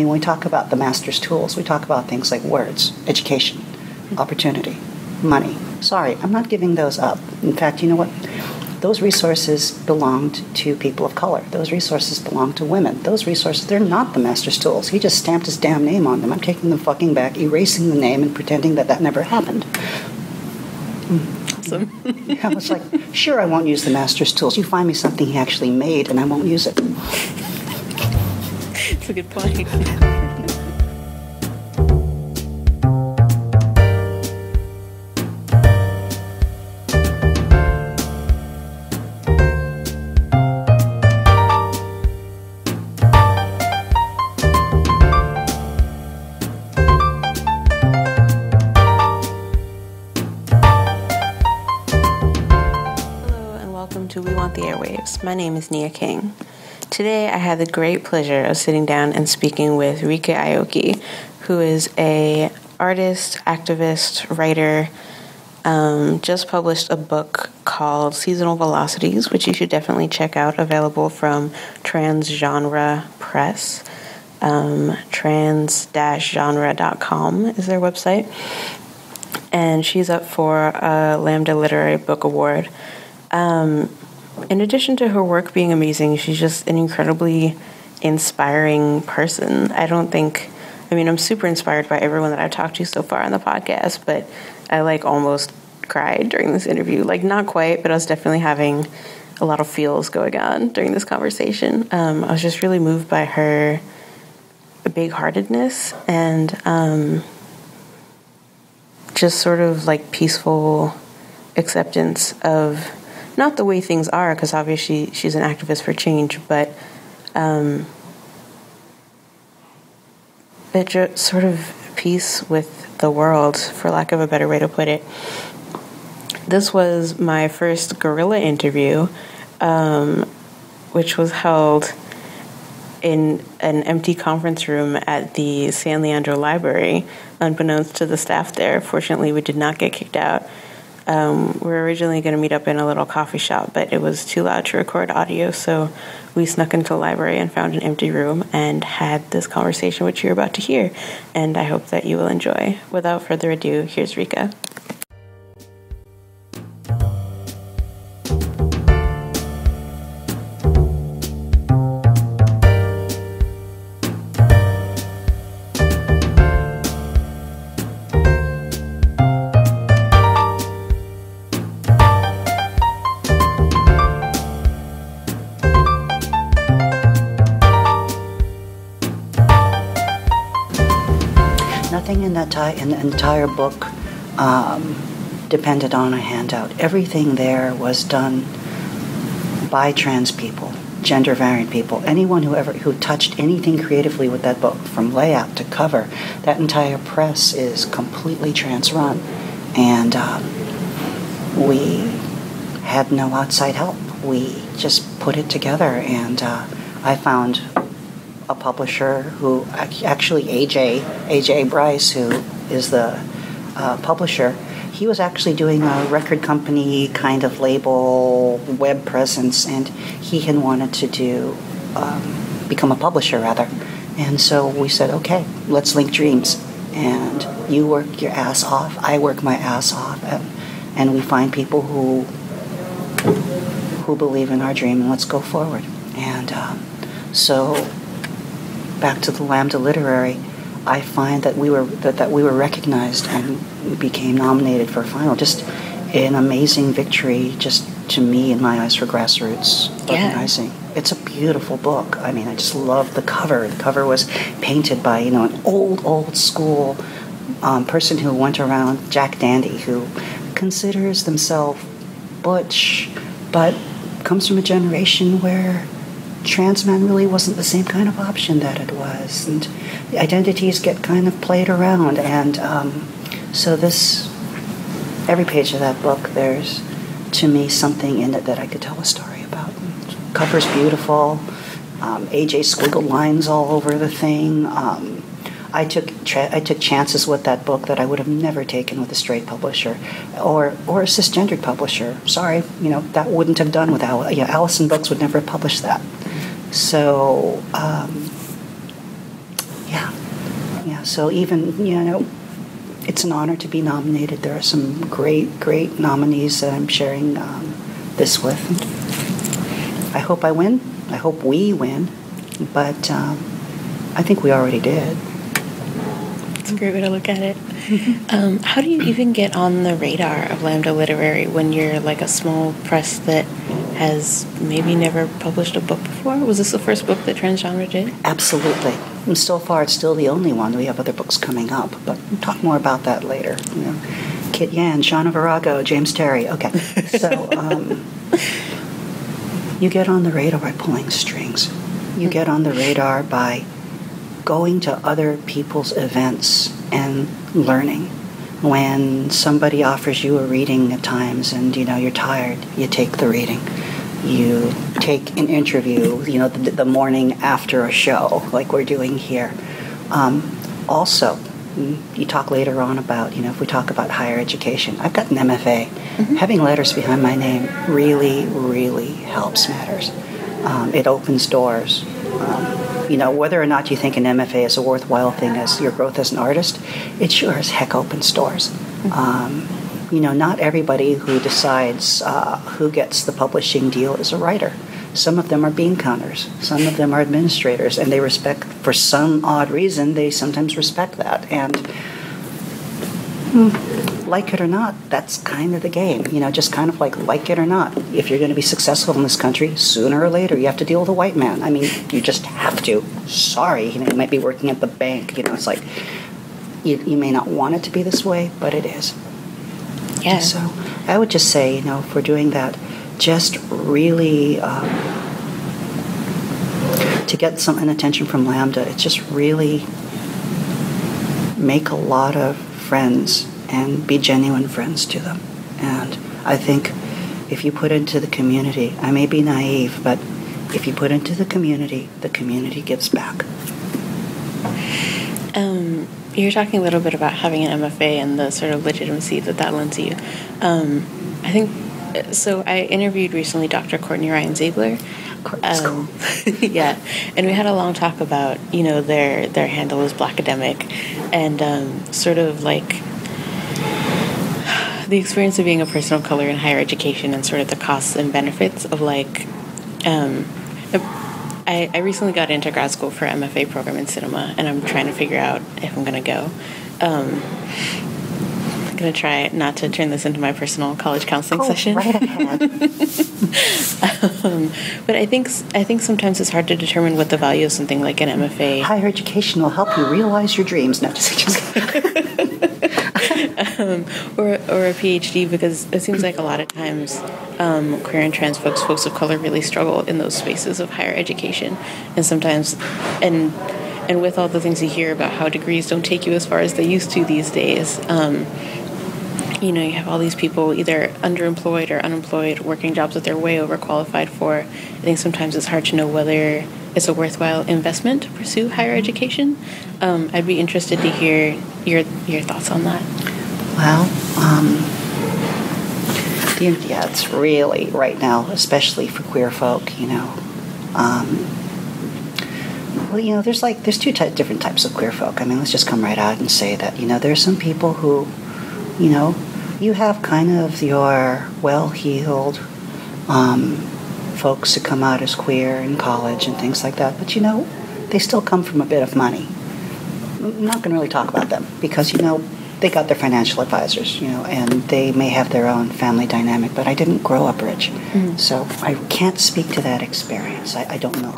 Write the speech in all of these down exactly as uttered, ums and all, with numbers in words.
I mean, when we talk about the master's tools, we talk about things like words, education, opportunity, money. Sorry, I'm not giving those up. In fact, you know what? Those resources belonged to people of color. Those resources belong to women. Those resources, they're not the master's tools. He just stamped his damn name on them. I'm taking them fucking back, erasing the name, and pretending that that never happened. Awesome. I was like, sure, I won't use the master's tools. You find me something he actually made, and I won't use it. That's a good point. My name is Nia King. Today I had the great pleasure of sitting down and speaking with Ryka Aoki, who is an artist, activist, writer, um, just published a book called Seasonal Velocities, which you should definitely check out, available from Transgenre Press. Um, trans dash genre dot com is their website. And she's up for a Lambda Literary Book Award. Um, In addition to her work being amazing, she's just an incredibly inspiring person. I don't think, I mean, I'm super inspired by everyone that I've talked to so far on the podcast, but I like almost cried during this interview. Like, not quite, but I was definitely having a lot of feels going on during this conversation. Um, I was just really moved by her big-heartedness and um, just sort of like peaceful acceptance of not the way things are, because obviously she's an activist for change, but um, but sort of peace with the world, for lack of a better way to put it. This was my first guerrilla interview, um, which was held in an empty conference room at the San Leandro Library, unbeknownst to the staff there. Fortunately, we did not get kicked out. Um, we were originally going to meet up in a little coffee shop, but it was too loud to record audio, so we snuck into the library and found an empty room and had this conversation, which you're about to hear, and I hope that you will enjoy. Without further ado, here's Ryka. And the entire book um, depended on a handout. Everything there was done by trans people, gender variant people, anyone who ever who touched anything creatively with that book, from layout to cover. That entire press is completely trans run, and um, we had no outside help. We just put it together, and uh, I found a publisher who actually A J A J Bryce, who is the uh, publisher. He was actually doing a record company kind of label web presence, and he had wanted to do um, become a publisher rather. And so we said, okay, let's link dreams. And you work your ass off, I work my ass off, and, and we find people who who believe in our dream, and let's go forward. And um, so. Back to the Lambda Literary, I find that we were that, that we were recognized and became nominated for a final. Just an amazing victory, just to me, in my eyes, for grassroots yeah. organizing. It's a beautiful book. I mean, I just love the cover. The cover was painted by you know an old old school um, person who went around, Jack Dandy, who considers themselves butch, but comes from a generation where trans man really wasn't the same kind of option that it was, and identities get kind of played around, and um, so this, every page of that book, there's, to me, something in it that I could tell a story about. And cover's beautiful, um, A J squiggled lines all over the thing. Um, I took tra I took chances with that book that I would have never taken with a straight publisher, or or a cisgendered publisher. Sorry, you know that wouldn't have done with Al yeah, Allison Books would never have published that. So um, yeah, yeah, so even, you know, it's an honor to be nominated. There are some great, great nominees that I'm sharing um, this with. I hope I win. I hope we win. But um, I think we already did. That's a great way to look at it. Um, how do you even get on the radar of Lambda Literary when you're like a small press that has maybe never published a book before? Was this the first book that Transgenre did? Absolutely. And so far, it's still the only one. We have other books coming up, but we'll talk more about that later. You know, Kit Yan, Shauna Virago, James Terry. Okay. So um, you get on the radar by pulling strings. You get on the radar by going to other people's events and learning. When somebody offers you a reading at times and, you know, you're tired, you take the reading. You take an interview, you know, the, the morning after a show like we're doing here. Um, also, you talk later on about, you know, if we talk about higher education, I've got an M F A. Mm-hmm. Having letters behind my name really, really helps matters. Um, it opens doors. Um, you know, whether or not you think an M F A is a worthwhile thing as your growth as an artist, it sure as heck opens doors. Mm-hmm. um, you know, not everybody who decides uh, who gets the publishing deal is a writer. Some of them are bean counters. Some of them are administrators, and they respect, for some odd reason, they sometimes respect that. And hmm, like it or not, that's kind of the game. You know, just kind of like like it or not. If you're going to be successful in this country, sooner or later, you have to deal with a white man. I mean, you just have to. Sorry, you know, you might be working at the bank. You know, it's like you, you may not want it to be this way, but it is. Yeah. So I would just say, you know, for doing that, just really, um, to get some attention from Lambda, it's just really make a lot of friends and be genuine friends to them. And I think if you put into the community, I may be naive, but if you put into the community, the community gives back. Um, you're talking a little bit about having an M F A and the sort of legitimacy that that lends you. Um, I think... So I interviewed recently Doctor Courtney Ryan Ziegler. That's um, cool. Yeah, and we had a long talk about, you know, their their handle is Blackademic, and um, sort of like the experience of being a person of color in higher education and sort of the costs and benefits of like. Um, I, I recently got into grad school for an M F A program in cinema, and I'm trying to figure out if I'm gonna go. Um, Going to try not to turn this into my personal college counseling oh, session. Right ahead. um, but I think I think sometimes it's hard to determine what the value of something like an M F A. Higher education will help you realize your dreams. No, just, just um, or or a P H D, because it seems like a lot of times um, queer and trans folks, folks of color, really struggle in those spaces of higher education, and sometimes and. And with all the things you hear about how degrees don't take you as far as they used to these days, um, you know, you have all these people either underemployed or unemployed, working jobs that they're way overqualified for. I think sometimes it's hard to know whether it's a worthwhile investment to pursue higher education. Um, I'd be interested to hear your your thoughts on that. Well, um, yeah, it's really, right now, especially for queer folk, you know, um, well, you know, there's like, there's two ty different types of queer folk. I mean, let's just come right out and say that, you know, there's some people who, you know, you have kind of your well-heeled um, folks who come out as queer in college and things like that. But, you know, they still come from a bit of money. I'm not going to really talk about them because, you know, they got their financial advisors, you know, and they may have their own family dynamic. But I didn't grow up rich. Mm. So I can't speak to that experience. I, I don't know.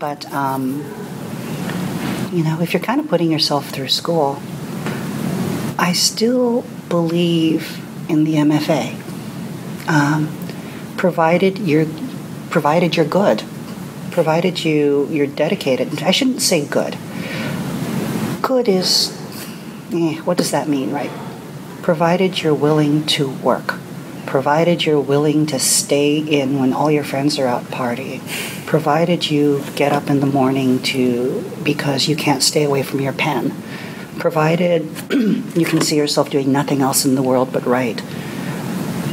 But, um, you know, if you're kind of putting yourself through school, I still believe in the M F A, um, provided you're, provided you're good, provided you, you're dedicated. I shouldn't say good. Good is, eh, what does that mean, right? Provided you're willing to work. Provided you're willing to stay in when all your friends are out partying, provided you get up in the morning to because you can't stay away from your pen, provided you can see yourself doing nothing else in the world but write,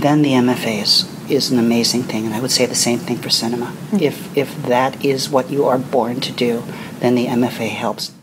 then the M F A is, is an amazing thing. And I would say the same thing for cinema. Mm-hmm. If, if that is what you are born to do, then the M F A helps